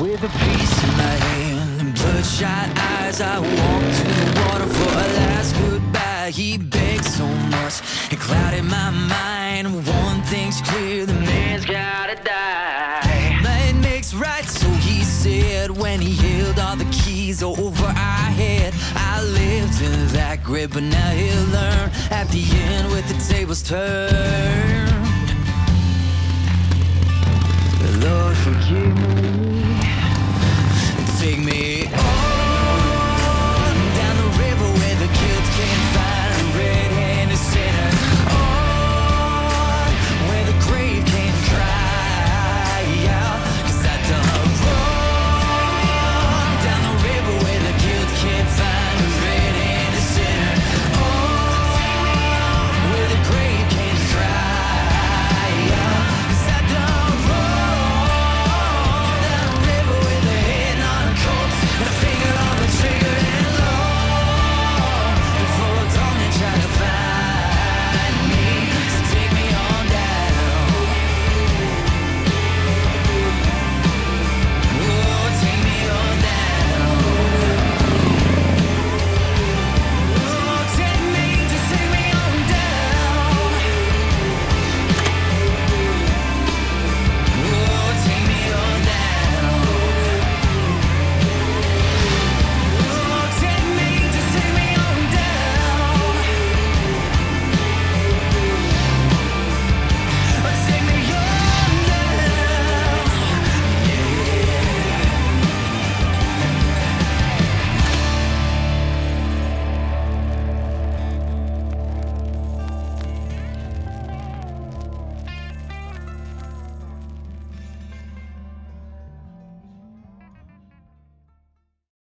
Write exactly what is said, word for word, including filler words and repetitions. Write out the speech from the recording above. With a piece in my hand and bloodshot eyes, I walk to the water for a last goodbye. He begged so much, it clouded my mind. One thing's clear, the man's gotta die. Man makes right, so he said, when he held all the keys over our head. I lived in that grip, but now he'll learn. At the end, with the tables turned, Lord, forgive me. Take me on.